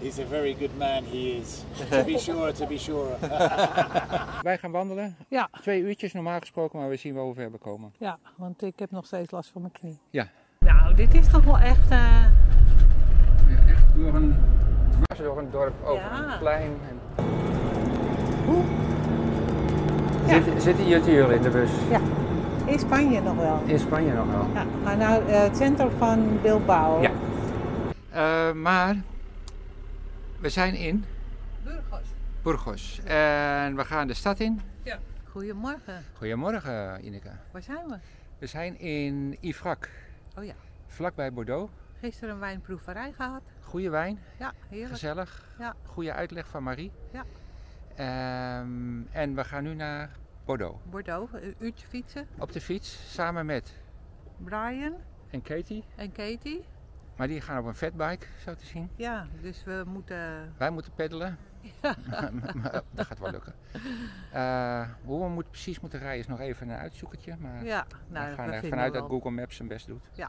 He's a very good man, he is. To be sure, to be sure. Wij gaan wandelen. Ja. 2 uurtjes normaal gesproken, maar we zien wel hoe ver we komen. Ja, want ik heb nog steeds last van mijn knie. Ja. Nou, dit is toch wel echt... Ja, echt door een dorp, over een plein. En... Hoe? Ja. Zitten jullie in de bus? Ja. In Spanje nog wel. In Spanje nog wel. Ja, maar nou, het centrum van Bilbao. Ja. Maar... We zijn in Burgos. Burgos. En we gaan de stad in. Ja. Goedemorgen. Goedemorgen, Ineke. Waar zijn we? We zijn in Ifrak. Oh ja. Vlakbij Bordeaux. Gisteren een wijnproeverij gehad. Goede wijn. Ja, heerlijk. Gezellig. Ja. Goede uitleg van Marie. Ja. En we gaan nu naar Bordeaux. Bordeaux, een uurtje fietsen. Op de fiets, samen met Brian. En Katie. En Katie. Maar die gaan op een fatbike, zo te zien. Ja, dus we moeten... Wij moeten peddelen. Ja. Maar dat gaat wel lukken. Hoe we precies moeten rijden is nog even een uitzoekertje. Maar ja, nou, we gaan er vanuit dat Google Maps zijn best doet. Ja.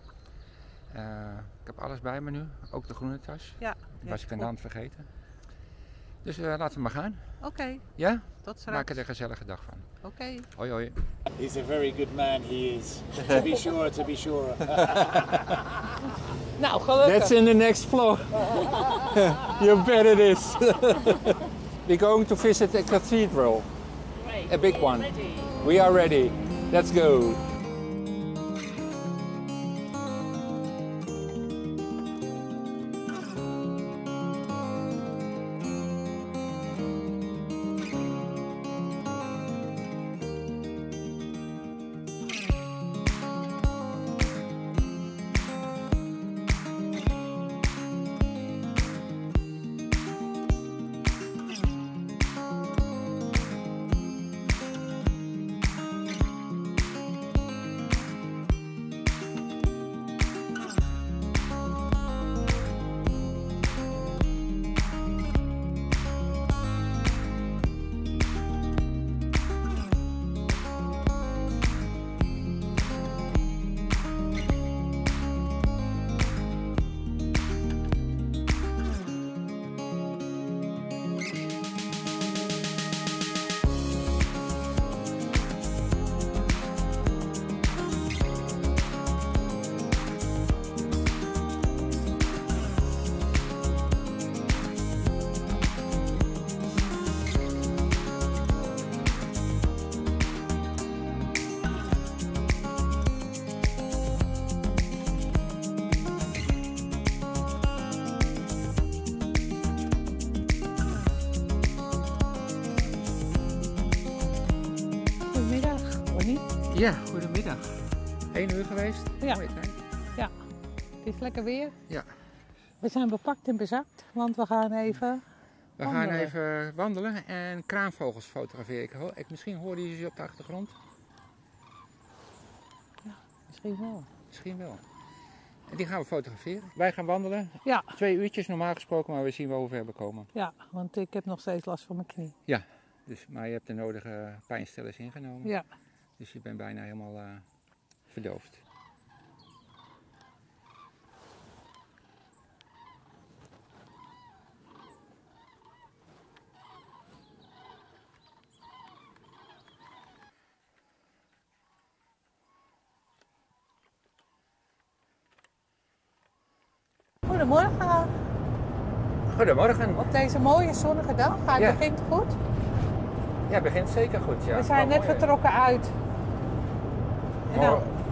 Ik heb alles bij me nu, ook de groene tas. Ja. Die was ik aan de hand vergeten. Dus laten we maar gaan. Oké. Okay. Ja? Tot straks. Maak er een gezellige dag van. Oké. Okay. Hoi hoi. He's a very good man, he is. To be sure, to be sure. Nou, gelukkig. That's in the next vlog. You bet it is. We're going to visit a cathedral. Great. A big one. Ready. We are ready. Let's go. Ja, goedemiddag. 1 uur geweest, ja. Mooie tijd. Ja, het is lekker weer. Ja. We zijn bepakt en bezakt, want we gaan even wandelen. Gaan even wandelen en kraanvogels fotograferen. Misschien hoorde je ze op de achtergrond. Ja, misschien wel. Misschien wel. En die gaan we fotograferen. Wij gaan wandelen. Ja. 2 uurtjes normaal gesproken, maar we zien wel hoe ver we komen. Ja, want ik heb nog steeds last van mijn knie. Ja, maar je hebt de nodige pijnstillers ingenomen. Ja. Dus je bent bijna helemaal verdoofd. Goedemorgen. Goedemorgen. Op deze mooie zonnige dag. Het begint goed? Ja, het begint zeker goed. Ja. We zijn net vertrokken uit...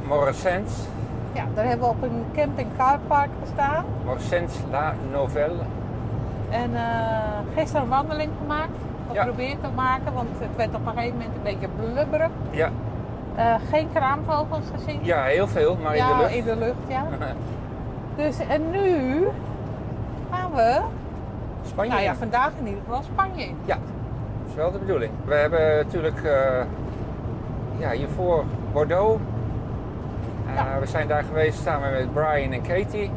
Morcenx. Ja, daar hebben we op een campingcarpark gestaan. Morcenx-la-Nouvelle. En gisteren een wandeling gemaakt. Geprobeerd te maken, want het werd op een gegeven moment een beetje blubberig. Ja. Geen kraanvogels gezien. Ja, heel veel, maar in de lucht. Ja, in de lucht, ja. Dus, en nu gaan we... Spanje in. Nou ja, vandaag in ieder geval Spanje in. Ja, dat is wel de bedoeling. We hebben natuurlijk... hiervoor Bordeaux. We zijn daar geweest samen met Brian en Katie.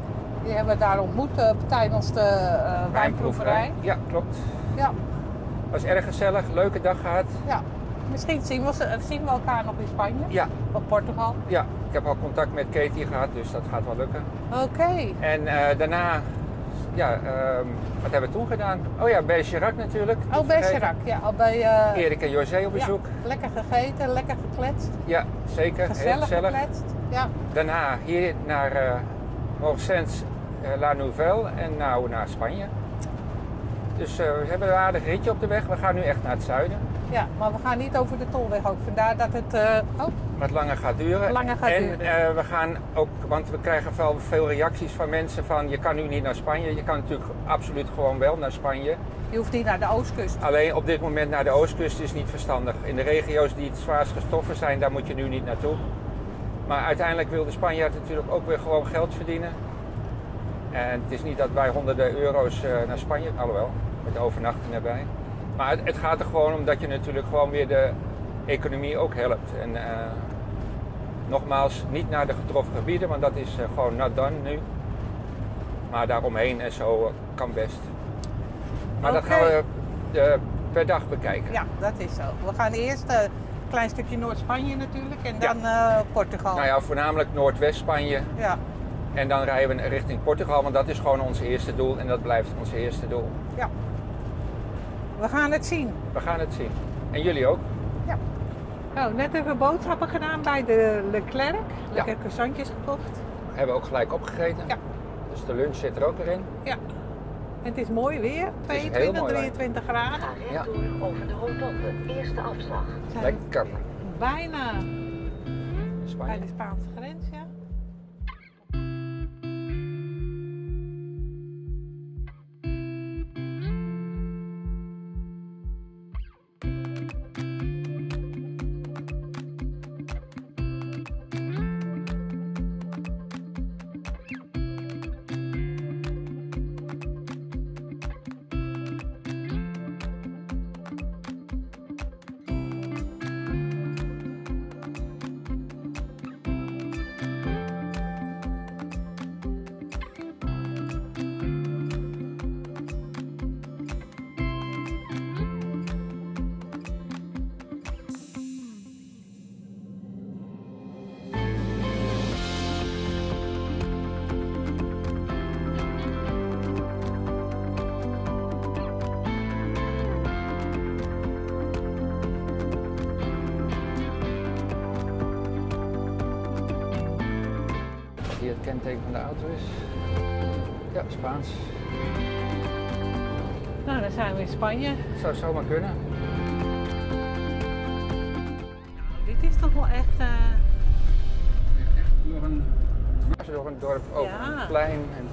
Die hebben we daar ontmoet tijdens de wijnproeverij. Ja, klopt. Ja. Was erg gezellig, leuke dag gehad. Ja. Misschien zien we elkaar nog in Spanje. Ja. Of Portugal. Ja, ik heb al contact met Katie gehad, dus dat gaat wel lukken. Oké. En daarna ja, wat hebben we toen gedaan? Oh ja, bij Chirac natuurlijk. Oh, bij Chirac, ja. Al bij Erik en José op bezoek. Ja, lekker gegeten, lekker gekletst. Ja, zeker. Gezellig, heel gezellig gekletst. Ja. Daarna hier naar Morcenx-la-Nouvelle en nou naar Spanje. Dus we hebben een aardig ritje op de weg. We gaan nu echt naar het zuiden. Ja, maar we gaan niet over de tolweg ook. Vandaar dat het wat langer gaat duren. Langer gaat duren. En we gaan ook, want we krijgen wel veel reacties van mensen van je kan nu niet naar Spanje. Je kan natuurlijk absoluut gewoon wel naar Spanje. Je hoeft niet naar de oostkust. Alleen op dit moment naar de oostkust is niet verstandig. In de regio's die het zwaarst getroffen zijn, daar moet je nu niet naartoe. Maar uiteindelijk wil de Spanjaard natuurlijk ook weer gewoon geld verdienen. En het is niet dat wij honderden euro's naar Spanje, alhoewel, met de overnachten erbij. Maar het gaat er gewoon om dat je natuurlijk gewoon weer de economie ook helpt. En nogmaals, niet naar de getroffen gebieden, want dat is gewoon not done nu. Maar daaromheen en zo kan best. Maar okay, dat gaan we per dag bekijken. Ja, dat is zo. We gaan eerst een klein stukje Noord-Spanje natuurlijk en dan Portugal. Nou ja, voornamelijk Noordwest-Spanje. Ja. En dan rijden we richting Portugal, want dat is gewoon ons eerste doel en dat blijft ons eerste doel. Ja. We gaan het zien. We gaan het zien. En jullie ook? Ja. Nou, net hebben we boodschappen gedaan bij de Leclerc. Lekker croissantjes gekocht. We hebben ook gelijk opgegeten. Ja. Dus de lunch zit er ook erin. Ja. En het is mooi weer. 22, 23 graden. Ja. Over de rotonde, eerste afslag. Lekker. Bijna. Spanje. Bij de Spaanse grens, ja. Het kenteken van de auto is. Ja, Spaans. Nou, dan zijn we in Spanje. Dat zou zomaar kunnen. Nou, dit is toch wel echt... Echt door een dorp, over een plein. En...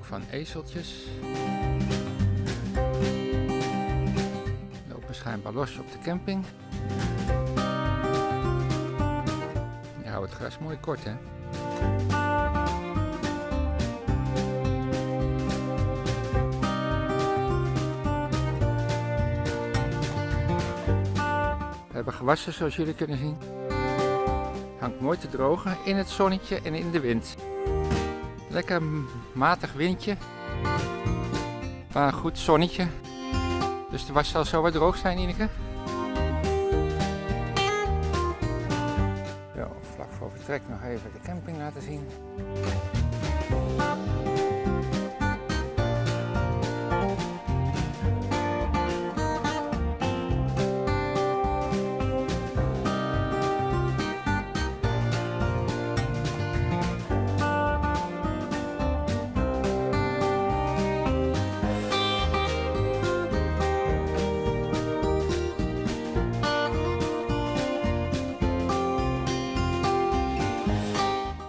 van ezeltjes. Lopen schijnbaar los op de camping. Je houdt het gras mooi kort, hè? We hebben gewassen, zoals jullie kunnen zien. Hangt mooi te drogen in het zonnetje en in de wind. Lekker matig windje, maar een goed zonnetje, dus de was zal zo wat droog zijn, Ineke. Zo, vlak voor vertrek nog even de camping laten zien.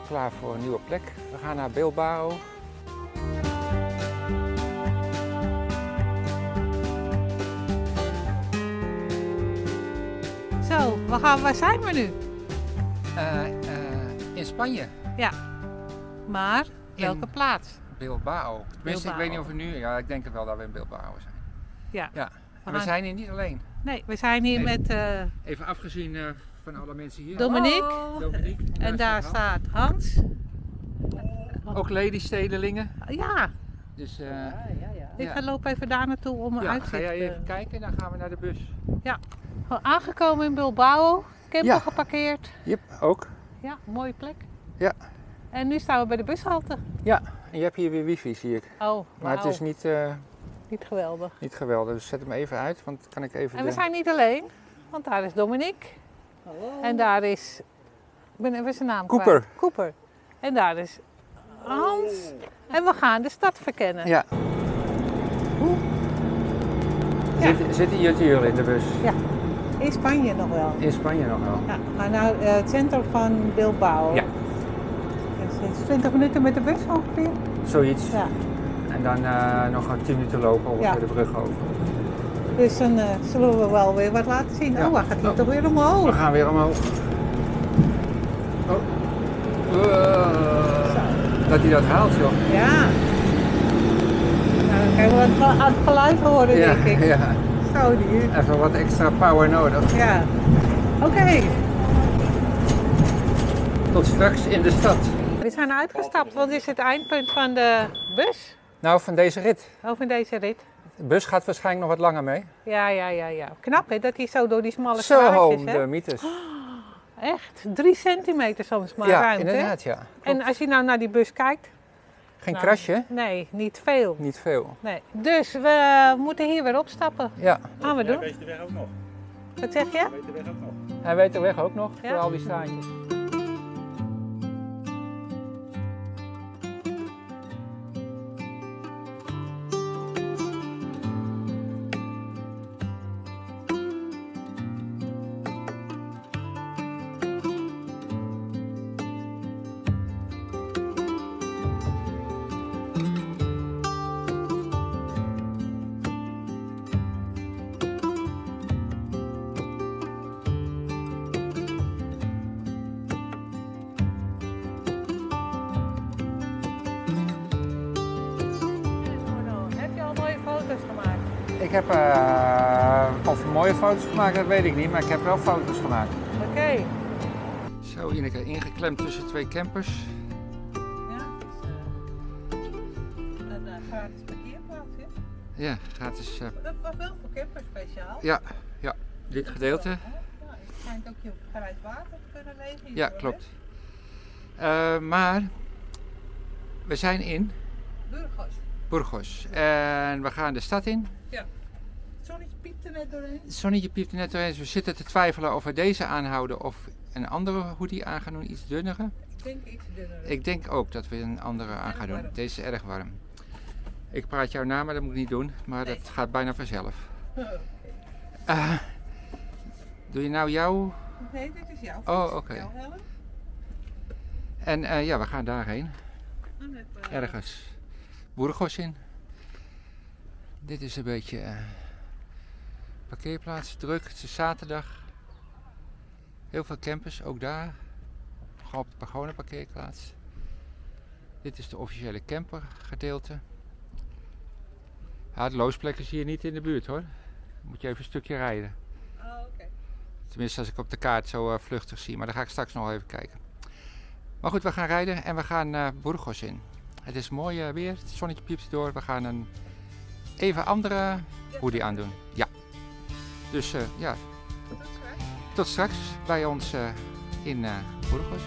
Klaar voor een nieuwe plek. We gaan naar Bilbao. Zo, waar zijn we nu? In Spanje. Ja, maar welke plaats? Bilbao. Tenminste, ik weet niet of we nu... Ja, ik denk wel dat we in Bilbao zijn. Ja. En we zijn hier niet alleen. Nee, we zijn hier met... Even afgezien... van alle mensen hier. Dominique. En daar staat Hans. Ook lady-stedelingen. Ja. Dus, ik loop even daar naartoe om een uitzicht. Ga jij even kijken en dan gaan we naar de bus. Ja. Aangekomen in Bilbao. Camper geparkeerd. Yep, ook. Ja, mooie plek. Ja. En nu staan we bij de bushalte. Ja, en je hebt hier weer wifi, zie ik. Oh, maar het is niet... niet geweldig. Niet geweldig, dus zet hem even uit, want kan ik even... En we zijn niet alleen, want daar is Dominique. Hallo. En daar is... Ik ben even zijn naam kwijt. Cooper. En daar is Hans. En we gaan de stad verkennen. Ja. Zitten jullie in de bus? Ja. In Spanje nog wel. In Spanje nog wel. Ja, maar nou het centrum van Bilbao. Ja. Dus 20 minuten met de bus ongeveer. Zoiets. Ja. En dan nog 10 minuten lopen over de brug over. Dus dan zullen we wel weer wat laten zien. Ja. Oh, hij gaat hier toch weer omhoog. We gaan weer omhoog. Oh. Dat hij dat haalt, joh. Ja. Nou, dan kunnen we wat aan het geluid horen, denk ik. Ja. Zo, die. Even wat extra power nodig. Ja. Oké. Tot straks in de stad. We zijn uitgestapt. Wat is het eindpunt van de bus? Nou, van deze rit. Oh, van deze rit. De bus gaat waarschijnlijk nog wat langer mee. Ja. Knap, hè? Dat hij zo door die smalle straatjes, hè? Zo, de mythes. Oh, echt? 3 centimeter soms maar ruimte. Ja, inderdaad, ja. Klopt. En als je nou naar die bus kijkt... Geen krasje? Nee, niet veel. Niet veel. Nee. Dus we moeten hier weer opstappen. Ja. Gaan we doen. Hij weet de weg ook nog. Wat zeg je? Hij weet de weg ook nog. Hij weet de weg ook nog, door al die straatjes. Ik heb of mooie foto's gemaakt, dat weet ik niet, maar ik heb wel foto's gemaakt. Oké. Zo, Ineke, ingeklemd tussen 2 campers. Ja, het is een gratis parkeerplaats, hè? Ja, gratis. Dat was wel voor campers speciaal. Ja, dit gedeelte. Ja, het schijnt ook je grijs water te kunnen leven. Hier, ja, klopt. Maar we zijn in Burgos. En we gaan de stad in. Ja. Het zonnetje piept er net doorheen. Het zonnetje piept er net doorheen. Dus we zitten te twijfelen of we deze aanhouden of een andere hoodie aan gaan doen. Iets dunnere. Ik denk iets dunnere. Ik denk ook dat we een andere aan gaan doen. Deze is erg warm. Ik praat jou na, maar dat moet ik niet doen. Maar dat gaat bijna vanzelf. Doe je nou jouw? Nee, dit is jouw. Oh, oké. En ja, we gaan daarheen. Ergens. Burgos in. Dit is een beetje parkeerplaats, druk. Het is zaterdag. Heel veel campers, ook daar. Gewoon op de gewone parkeerplaats. Dit is de officiële campergedeelte. Ja, de loosplek is hier niet in de buurt, hoor. Dan moet je even een stukje rijden. Oh, oké. Tenminste, als ik op de kaart zo vluchtig zie. Maar daar ga ik straks nog even kijken. Maar goed, we gaan rijden en we gaan Burgos in. Het is mooi weer, het zonnetje piept door. We gaan een even andere hoodie aandoen. Ja. Dus ja. Tot straks bij ons in Burgos.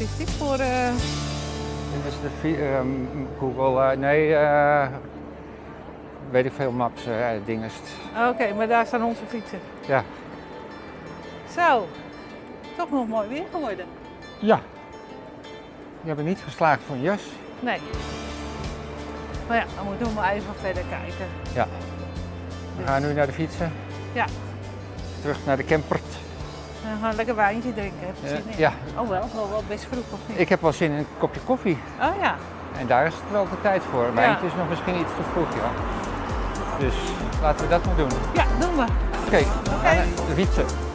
is dit voor? Dit is de Google, weet ik veel, maps, dingen. Oké, maar daar staan onze fietsen. Ja. Zo, toch nog mooi weer geworden. Ja. Je bent niet geslaagd voor een jas. Nee. Maar ja, dan moeten we maar even verder kijken. Ja. We gaan nu naar de fietsen. Ja. Terug naar de campert. En we gaan lekker wijntje drinken. Heb je zin in? Ja. Oh wel best vroeg of niet? Ik heb wel zin in een kopje koffie. Oh ja. En daar is het wel de tijd voor. Ja. Wijntje is nog misschien iets te vroeg, ja. Dus laten we dat maar doen. Ja, doen we. Oké, we gaan naar de fietsen.